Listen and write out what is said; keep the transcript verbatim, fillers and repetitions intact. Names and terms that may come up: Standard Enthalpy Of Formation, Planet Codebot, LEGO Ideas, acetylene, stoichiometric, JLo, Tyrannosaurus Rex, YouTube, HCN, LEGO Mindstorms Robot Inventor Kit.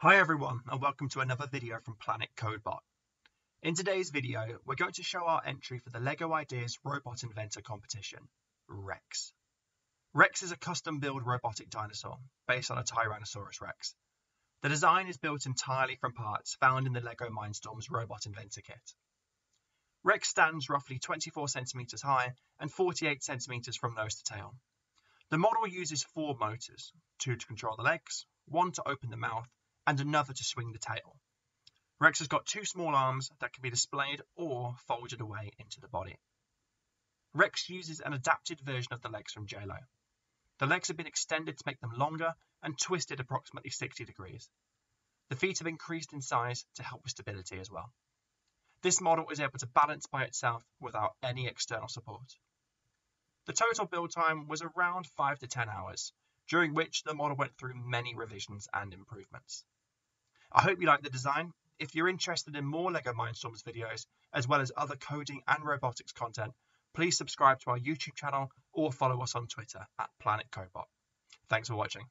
Hi everyone and welcome to another video from Planet Codebot. In today's video we're going to show our entry for the LEGO Ideas Robot Inventor competition, Rex. Rex is a custom build robotic dinosaur based on a Tyrannosaurus Rex. The design is built entirely from parts found in the LEGO Mindstorms Robot Inventor Kit. Rex stands roughly twenty-four centimeters high and forty-eight centimeters from nose to tail. The model uses four motors, two to control the legs, one to open the mouth, and another to swing the tail. Rex has got two small arms that can be displayed or folded away into the body. Rex uses an adapted version of the legs from JLo. The legs have been extended to make them longer and twisted approximately sixty degrees. The feet have increased in size to help with stability as well. This model is able to balance by itself without any external support. The total build time was around five to ten hours, during which the model went through many revisions and improvements. I hope you like the design. If you're interested in more LEGO Mindstorms videos, as well as other coding and robotics content, please subscribe to our YouTube channel or follow us on Twitter at Planet Codebot. Thanks for watching.